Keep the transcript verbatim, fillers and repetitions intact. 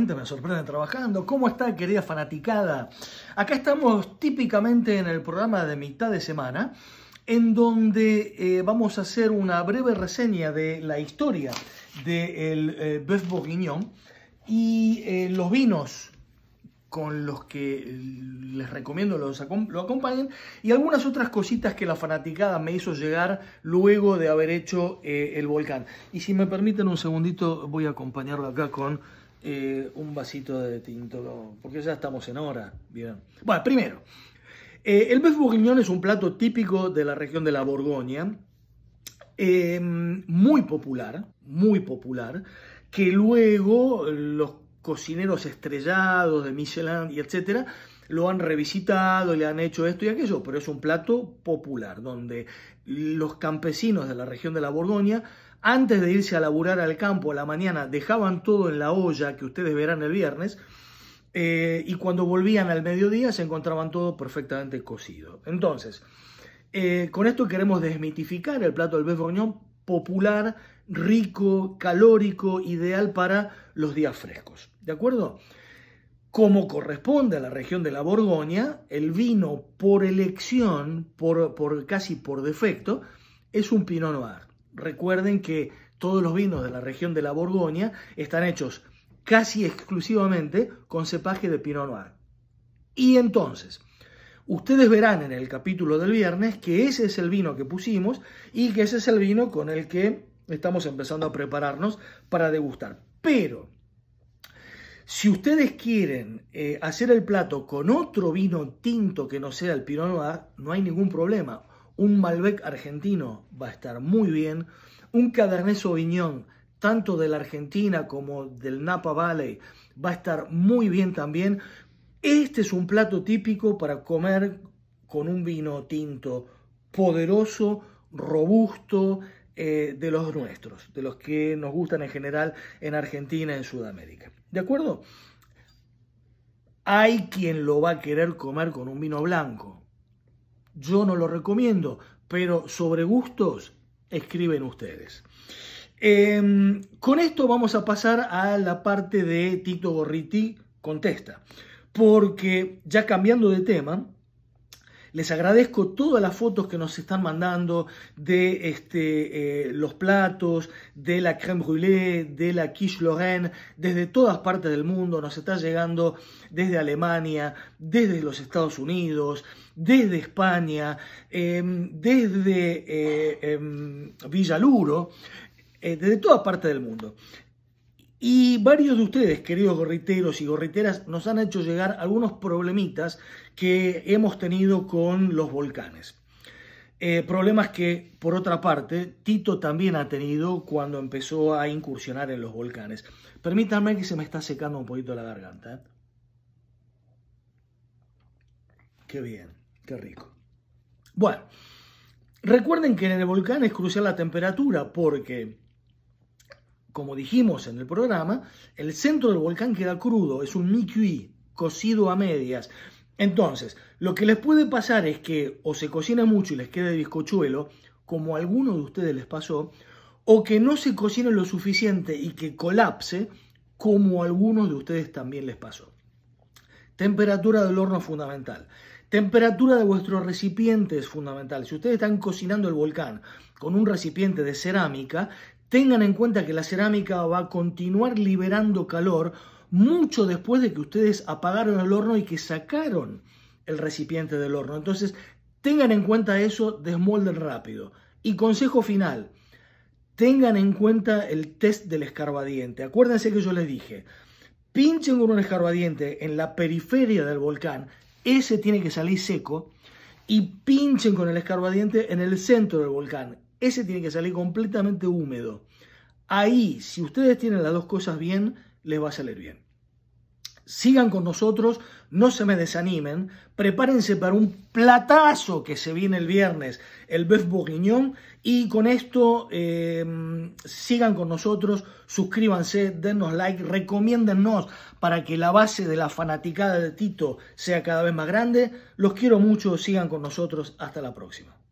nuevamente me sorprenden trabajando. ¿Cómo está, querida fanaticada? Acá estamos típicamente en el programa de mitad de semana, en donde eh, vamos a hacer una breve reseña de la historia del eh, Boeuf Bourguignon y eh, los vinos con los que les recomiendo los acom lo acompañen, y algunas otras cositas que la fanaticada me hizo llegar luego de haber hecho eh, el volcán. Y si me permiten un segundito, voy a acompañarlo acá con eh, un vasito de tinto, ¿no? Porque ya estamos en hora. Bien. Bueno, primero, eh, el Boeuf Bourguignon es un plato típico de la región de la Borgoña, eh, muy popular, muy popular, que luego los cocineros estrellados de Michelin y etcétera lo han revisitado y le han hecho esto y aquello, pero es un plato popular donde los campesinos de la región de la Borgoña, antes de irse a laburar al campo a la mañana, dejaban todo en la olla, que ustedes verán el viernes, eh, y cuando volvían al mediodía se encontraban todo perfectamente cocido. Entonces, eh, con esto queremos desmitificar el plato del Boeuf Bourguignon, popular, rico, calórico, ideal para los días frescos, ¿de acuerdo? Como corresponde a la región de la Borgoña, el vino por elección, por, por casi por defecto, es un Pinot Noir. Recuerden que todos los vinos de la región de la Borgoña están hechos casi exclusivamente con cepaje de Pinot Noir. Y entonces, ustedes verán en el capítulo del viernes que ese es el vino que pusimos y que ese es el vino con el que estamos empezando a prepararnos para degustar. Pero si ustedes quieren eh, hacer el plato con otro vino tinto que no sea el Pinot Noir, no hay ningún problema. Un Malbec argentino va a estar muy bien. Un Cabernet Sauvignon, tanto de la Argentina como del Napa Valley, va a estar muy bien también. Este es un plato típico para comer con un vino tinto poderoso, robusto, Eh, de los nuestros, de los que nos gustan en general en Argentina, en Sudamérica. ¿De acuerdo? Hay quien lo va a querer comer con un vino blanco. Yo no lo recomiendo, pero sobre gustos escriben ustedes. Eh, con esto vamos a pasar a la parte de Tito Gorriti Contesta, porque ya cambiando de tema, les agradezco todas las fotos que nos están mandando de este, eh, los platos, de la crème brûlée, de la quiche Lorraine, desde todas partes del mundo. Nos está llegando desde Alemania, desde los Estados Unidos, desde España, eh, desde eh, eh, Villaluro, eh, desde todas partes del mundo. Y varios de ustedes, queridos gorriteros y gorriteras, nos han hecho llegar algunos problemitas que hemos tenido con los volcanes. Eh, problemas que, por otra parte, Tito también ha tenido cuando empezó a incursionar en los volcanes. Permítanme, que se me está secando un poquito la garganta, ¿eh? Qué bien, qué rico. Bueno, recuerden que en el volcán es crucial la temperatura porque, como dijimos en el programa, el centro del volcán queda crudo, es un mi-cuit, cocido a medias. Entonces, lo que les puede pasar es que o se cocina mucho y les quede bizcochuelo, como a alguno de ustedes les pasó, o que no se cocine lo suficiente y que colapse, como a algunos de ustedes también les pasó. Temperatura del horno es fundamental. Temperatura de vuestro recipiente es fundamental. Si ustedes están cocinando el volcán con un recipiente de cerámica, tengan en cuenta que la cerámica va a continuar liberando calor mucho después de que ustedes apagaron el horno y que sacaron el recipiente del horno. Entonces, tengan en cuenta eso, desmolden rápido. Y consejo final, tengan en cuenta el test del escarbadiente. Acuérdense que yo les dije, pinchen con un escarbadiente en la periferia del volcán, ese tiene que salir seco, y pinchen con el escarbadiente en el centro del volcán. Ese tiene que salir completamente húmedo. Ahí, si ustedes tienen las dos cosas bien, les va a salir bien. Sigan con nosotros, no se me desanimen, prepárense para un platazo que se viene el viernes, el Boeuf Bourguignon, y con esto eh, sigan con nosotros, suscríbanse, dennos like, recomiéndennos para que la base de la fanaticada de Tito sea cada vez más grande. Los quiero mucho, sigan con nosotros, hasta la próxima.